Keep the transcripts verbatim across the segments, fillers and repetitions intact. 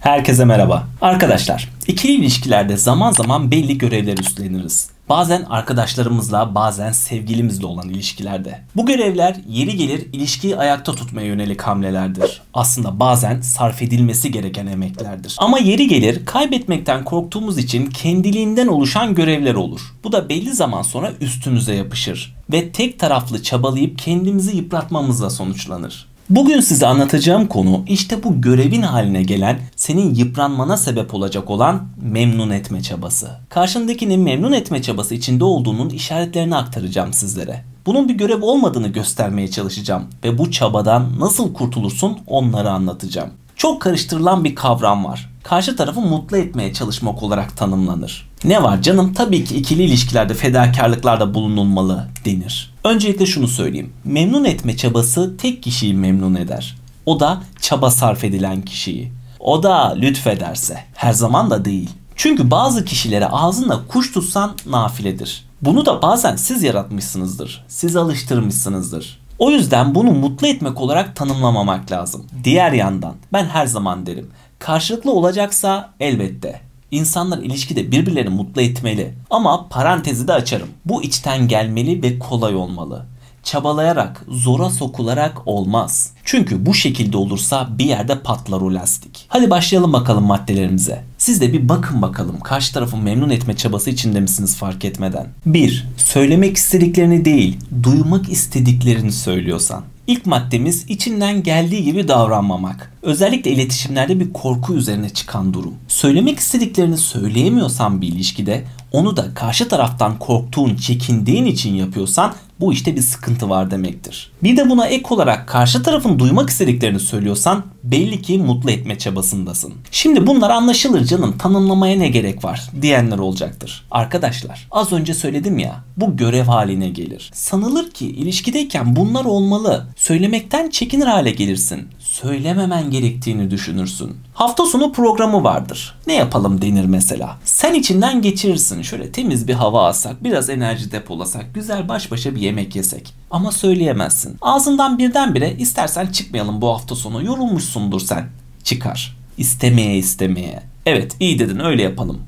Herkese merhaba. Arkadaşlar, ikili ilişkilerde zaman zaman belli görevler üstleniriz. Bazen arkadaşlarımızla, bazen sevgilimizle olan ilişkilerde. Bu görevler yeri gelir ilişkiyi ayakta tutmaya yönelik hamlelerdir. Aslında bazen sarf edilmesi gereken emeklerdir. Ama yeri gelir kaybetmekten korktuğumuz için kendiliğinden oluşan görevler olur. Bu da belli zaman sonra üstümüze yapışır ve tek taraflı çabalayıp kendimizi yıpratmamızla sonuçlanır. Bugün size anlatacağım konu işte bu görevin haline gelen, senin yıpranmana sebep olacak olan memnun etme çabası. Karşındakini memnun etme çabası içinde olduğunun işaretlerini aktaracağım sizlere. Bunun bir görev olmadığını göstermeye çalışacağım ve bu çabadan nasıl kurtulursun onları anlatacağım. Çok karıştırılan bir kavram var. Karşı tarafı mutlu etmeye çalışmak olarak tanımlanır. Ne var canım, tabii ki ikili ilişkilerde fedakarlıklarda bulunulmalı denir. Öncelikle şunu söyleyeyim. Memnun etme çabası tek kişiyi memnun eder. O da çaba sarf edilen kişiyi. O da lütfederse. Her zaman da değil. Çünkü bazı kişilere ağzında kuş tutsan nafiledir. Bunu da bazen siz yaratmışsınızdır. Siz alıştırmışsınızdır. O yüzden bunu mutlu etmek olarak tanımlamamak lazım. Diğer yandan ben her zaman derim. Karşılıklı olacaksa elbette. İnsanlar ilişkide birbirlerini mutlu etmeli. Ama parantezi de açarım. Bu içten gelmeli ve kolay olmalı. Çabalayarak, zora sokularak olmaz. Çünkü bu şekilde olursa bir yerde patlar o lastik. Hadi başlayalım bakalım maddelerimize. Siz de bir bakın bakalım karşı tarafı memnun etme çabası içinde misiniz fark etmeden. bir Söylemek istediklerini değil, duymak istediklerini söylüyorsan. İlk maddemiz içinden geldiği gibi davranmamak. Özellikle iletişimlerde bir korku üzerine çıkan durum. Söylemek istediklerini söyleyemiyorsan bir ilişkide, onu da karşı taraftan korktuğun, çekindiğin için yapıyorsan bu işte bir sıkıntı var demektir. Bir de buna ek olarak karşı tarafın duymak istediklerini söylüyorsan belli ki mutlu etme çabasındasın. Şimdi bunlar anlaşılır canım, tanımlamaya ne gerek var diyenler olacaktır. Arkadaşlar az önce söyledim ya, bu görev haline gelir. Sanılır ki ilişkideyken bunlar olmalı. Söylemekten çekinir hale gelirsin. Söylememen gerektiğini düşünürsün. Hafta sonu programı vardır. Ne yapalım denir mesela. Sen içinden geçirirsin. Şöyle temiz bir hava alsak, biraz enerji depolasak, güzel baş başa bir yemek yesek. Ama söyleyemezsin. Ağzından birdenbire istersen çıkmayalım bu hafta sonu, yorulmuşsundur sen. Çıkar. İstemeye istemeye. Evet iyi dedin, öyle yapalım.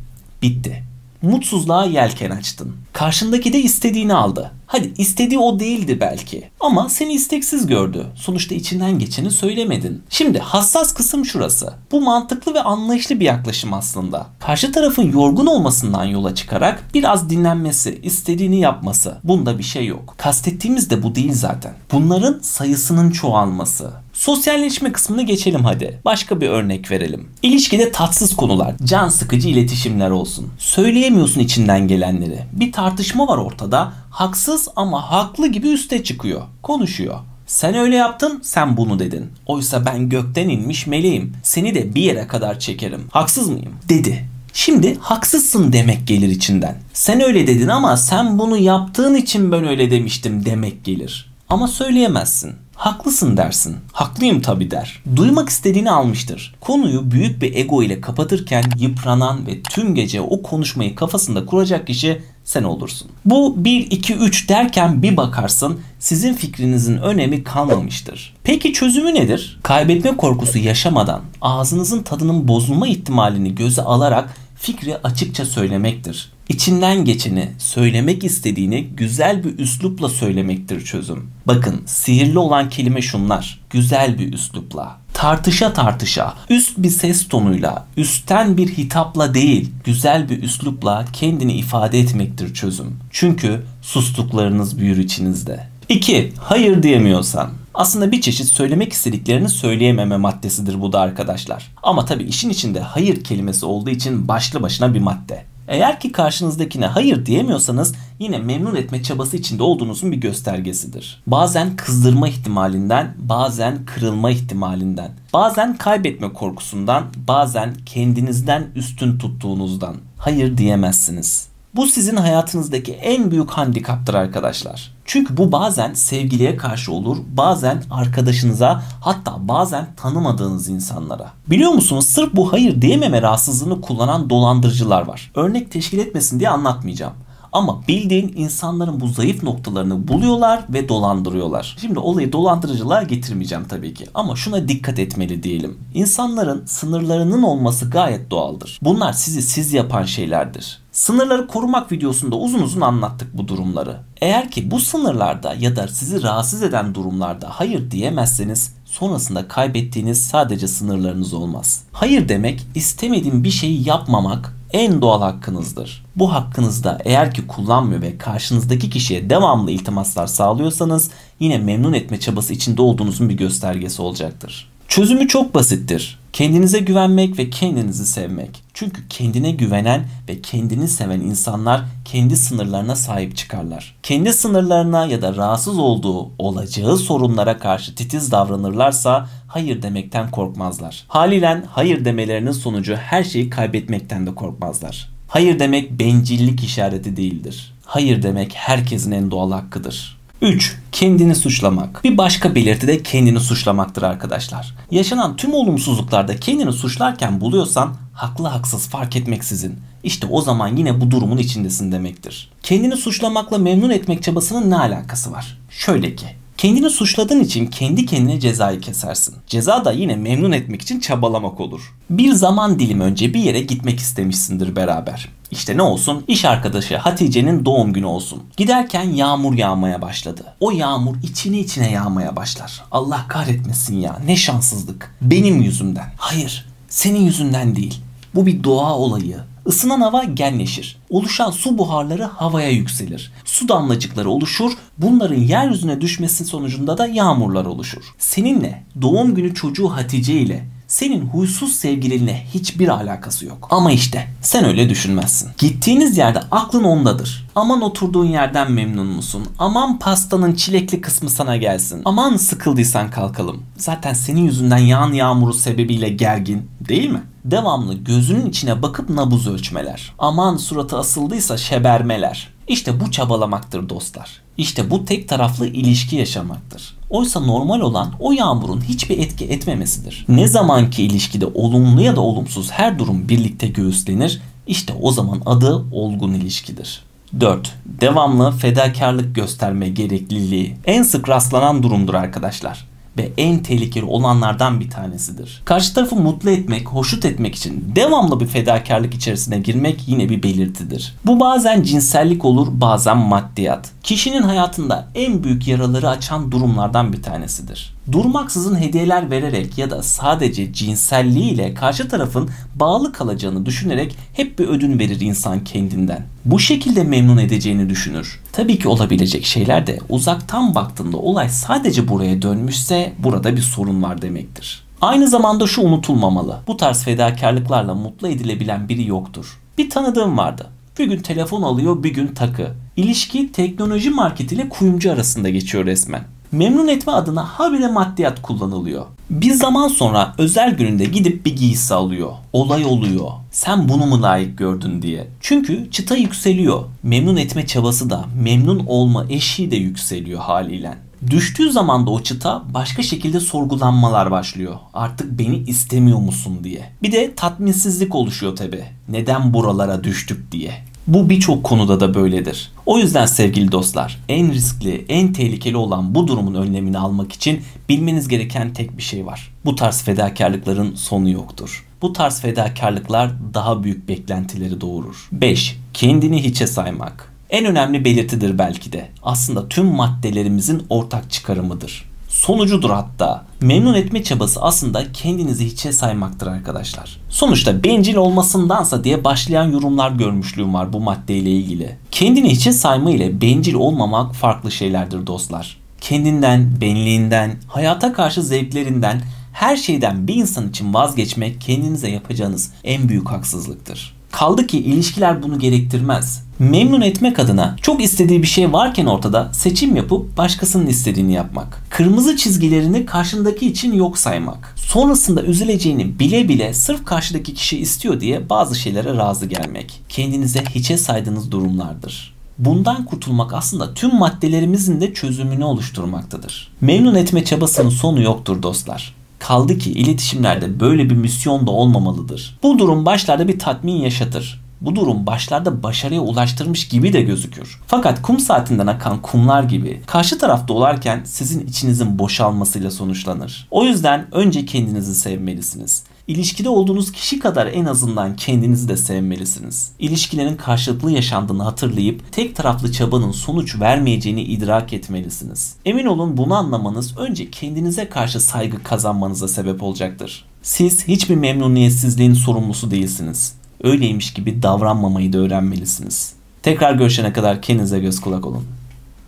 Bitti. Mutsuzluğa yelken açtın. Karşındaki de istediğini aldı. Hadi istediği o değildi belki. Ama seni isteksiz gördü. Sonuçta içinden geçeni söylemedin. Şimdi hassas kısım şurası. Bu mantıklı ve anlayışlı bir yaklaşım aslında. Karşı tarafın yorgun olmasından yola çıkarak biraz dinlenmesi, istediğini yapması. Bunda bir şey yok. Kastettiğimiz de bu değil zaten. Bunların sayısının çoğalması. Sosyalleşme kısmını geçelim hadi. Başka bir örnek verelim. İlişkide tatsız konular, can sıkıcı iletişimler olsun. Söyleyemiyorsun içinden gelenleri. Bir tartışma var ortada. Haksız ama haklı gibi üste çıkıyor. Konuşuyor. Sen öyle yaptın, sen bunu dedin. Oysa ben gökten inmiş meleğim. Seni de bir yere kadar çekerim. Haksız mıyım? Dedi. Şimdi haksızsın demek gelir içinden. Sen öyle dedin ama sen bunu yaptığın için ben öyle demiştim demek gelir. Ama söyleyemezsin. Haklısın dersin. Haklıyım tabii der. Duymak istediğini almıştır. Konuyu büyük bir ego ile kapatırken yıpranan ve tüm gece o konuşmayı kafasında kuracak kişi sen olursun. Bu bir iki üç derken bir bakarsın sizin fikrinizin önemi kalmamıştır. Peki çözümü nedir? Kaybetme korkusu yaşamadan, ağzınızın tadının bozulma ihtimalini göze alarak fikri açıkça söylemektir. İçinden geçeni, söylemek istediğini güzel bir üslupla söylemektir çözüm. Bakın sihirli olan kelime şunlar. Güzel bir üslupla. Tartışa tartışa, üst bir ses tonuyla, üstten bir hitapla değil, güzel bir üslupla kendini ifade etmektir çözüm. Çünkü sustuklarınız büyür içinizde. iki Hayır diyemiyorsan. Aslında bir çeşit söylemek istediklerini söyleyememe maddesidir bu da arkadaşlar. Ama tabii işin içinde hayır kelimesi olduğu için başlı başına bir madde. Eğer ki karşınızdakine hayır diyemiyorsanız yine memnun etme çabası içinde olduğunuzun bir göstergesidir. Bazen kızdırma ihtimalinden, bazen kırılma ihtimalinden, bazen kaybetme korkusundan, bazen kendinizden üstün tuttuğunuzdan hayır diyemezsiniz. Bu sizin hayatınızdaki en büyük handikaptır arkadaşlar. Çünkü bu bazen sevgiliye karşı olur, bazen arkadaşınıza, hatta bazen tanımadığınız insanlara. Biliyor musunuz sırf bu hayır diyememe rahatsızlığını kullanan dolandırıcılar var. Örnek teşkil etmesin diye anlatmayacağım. Ama bildiğin insanların bu zayıf noktalarını buluyorlar ve dolandırıyorlar. Şimdi olayı dolandırıcılığa getirmeyeceğim tabii ki. Ama şuna dikkat etmeli diyelim. İnsanların sınırlarının olması gayet doğaldır. Bunlar sizi siz yapan şeylerdir. Sınırları korumak videosunda uzun uzun anlattık bu durumları. Eğer ki bu sınırlarda ya da sizi rahatsız eden durumlarda hayır diyemezseniz sonrasında kaybettiğiniz sadece sınırlarınız olmaz. Hayır demek, istemediğin bir şeyi yapmamak en doğal hakkınızdır. Bu hakkınızda eğer ki kullanmıyor ve karşınızdaki kişiye devamlı iltimaslar sağlıyorsanız yine memnun etme çabası içinde olduğunuzun bir göstergesi olacaktır. Çözümü çok basittir. Kendinize güvenmek ve kendinizi sevmek. Çünkü kendine güvenen ve kendini seven insanlar kendi sınırlarına sahip çıkarlar. Kendi sınırlarına ya da rahatsız olduğu, olacağı sorunlara karşı titiz davranırlarsa hayır demekten korkmazlar. Haliyle hayır demelerinin sonucu her şeyi kaybetmekten de korkmazlar. Hayır demek bencillik işareti değildir. Hayır demek herkesin en doğal hakkıdır. üç. Kendini suçlamak. Bir başka belirti de kendini suçlamaktır arkadaşlar. Yaşanan tüm olumsuzluklarda kendini suçlarken buluyorsan haklı haksız fark etmeksizin, işte o zaman yine bu durumun içindesin demektir. Kendini suçlamakla memnun etmek çabasının ne alakası var? Şöyle ki, kendini suçladığın için kendi kendine cezayı kesersin. Ceza da yine memnun etmek için çabalamak olur. Bir zaman dilimi önce bir yere gitmek istemişsindir beraber. İşte ne olsun? İş arkadaşı Hatice'nin doğum günü olsun. Giderken yağmur yağmaya başladı. O yağmur içine içine yağmaya başlar. Allah kahretmesin ya, ne şanssızlık. Benim yüzümden. Hayır, senin yüzünden değil. Bu bir doğa olayı. Isınan hava genleşir. Oluşan su buharları havaya yükselir. Su damlacıkları oluşur. Bunların yeryüzüne düşmesi sonucunda da yağmurlar oluşur. Seninle, doğum günü çocuğu Hatice ile senin huysuz sevgilinle hiçbir alakası yok. Ama işte sen öyle düşünmezsin. Gittiğiniz yerde aklın ondadır. Aman oturduğun yerden memnun musun? Aman pastanın çilekli kısmı sana gelsin. Aman sıkıldıysan kalkalım. Zaten senin yüzünden yağan yağmuru sebebiyle gergin, değil mi? Devamlı gözünün içine bakıp nabız ölçmeler. Aman suratı asıldıysa şebermeler. İşte bu çabalamaktır dostlar. İşte bu tek taraflı ilişki yaşamaktır. Oysa normal olan o yağmurun hiçbir etki etmemesidir. Ne zamanki ilişkide olumlu ya da olumsuz her durum birlikte göğüslenir, işte o zaman adı olgun ilişkidir. dört. Devamlı fedakarlık gösterme gerekliliği. En sık rastlanan durumdur arkadaşlar. Ve en tehlikeli olanlardan bir tanesidir. Karşı tarafı mutlu etmek, hoşnut etmek için devamlı bir fedakarlık içerisine girmek yine bir belirtidir. Bu bazen cinsellik olur, bazen maddiyat. Kişinin hayatında en büyük yaraları açan durumlardan bir tanesidir. Durmaksızın hediyeler vererek ya da sadece cinselliğiyle karşı tarafın bağlı kalacağını düşünerek hep bir ödün verir insan kendinden. Bu şekilde memnun edeceğini düşünür. Tabii ki olabilecek şeyler de uzaktan baktığında olay sadece buraya dönmüşse burada bir sorun var demektir. Aynı zamanda şu unutulmamalı. Bu tarz fedakarlıklarla mutlu edilebilen biri yoktur. Bir tanıdığım vardı. Bir gün telefon alıyor, bir gün takı. İlişki teknoloji marketi ile kuyumcu arasında geçiyor resmen. Memnun etme adına habire maddiyat kullanılıyor. Bir zaman sonra özel gününde gidip bir giysi alıyor. Olay oluyor. Sen bunu mu layık gördün diye. Çünkü çıta yükseliyor. Memnun etme çabası da, memnun olma eşiği de yükseliyor haliyle. Düştüğü zaman da o çıta başka şekilde sorgulanmalar başlıyor. Artık beni istemiyor musun diye. Bir de tatminsizlik oluşuyor tabii. Neden buralara düştük diye. Bu birçok konuda da böyledir. O yüzden sevgili dostlar, en riskli, en tehlikeli olan bu durumun önlemini almak için bilmeniz gereken tek bir şey var. Bu tarz fedakarlıkların sonu yoktur. Bu tarz fedakarlıklar daha büyük beklentileri doğurur. beş. Kendini hiçe saymak. En önemli belirtidir belki de. Aslında tüm maddelerimizin ortak çıkarımıdır. Sonucudur hatta. Memnun etme çabası aslında kendinizi hiçe saymaktır arkadaşlar. Sonuçta bencil olmasındansa diye başlayan yorumlar görmüşlüğüm var bu maddeyle ilgili. Kendini hiçe sayma ile bencil olmamak farklı şeylerdir dostlar. Kendinden, benliğinden, hayata karşı zevklerinden, her şeyden bir insan için vazgeçmek kendinize yapacağınız en büyük haksızlıktır. Kaldı ki ilişkiler bunu gerektirmez. Memnun etmek adına çok istediği bir şey varken ortada seçim yapıp başkasının istediğini yapmak. Kırmızı çizgilerini karşındaki için yok saymak. Sonrasında üzüleceğini bile bile sırf karşıdaki kişi istiyor diye bazı şeylere razı gelmek. Kendinize hiçe saydığınız durumlardır. Bundan kurtulmak aslında tüm maddelerimizin de çözümünü oluşturmaktadır. Memnun etme çabasının sonu yoktur dostlar. Kaldı ki iletişimlerde böyle bir misyon da olmamalıdır. Bu durum başlarda bir tatmin yaşatır. Bu durum başlarda başarıya ulaştırmış gibi de gözükür. Fakat kum saatinden akan kumlar gibi karşı tarafta olarken sizin içinizin boşalmasıyla sonuçlanır. O yüzden önce kendinizi sevmelisiniz. İlişkide olduğunuz kişi kadar en azından kendinizi de sevmelisiniz. İlişkilerin karşılıklı yaşandığını hatırlayıp tek taraflı çabanın sonuç vermeyeceğini idrak etmelisiniz. Emin olun bunu anlamanız önce kendinize karşı saygı kazanmanıza sebep olacaktır. Siz hiçbir memnuniyetsizliğin sorumlusu değilsiniz. Öyleymiş gibi davranmamayı da öğrenmelisiniz. Tekrar görüşene kadar kendinize göz kulak olun.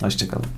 Hoşça kalın.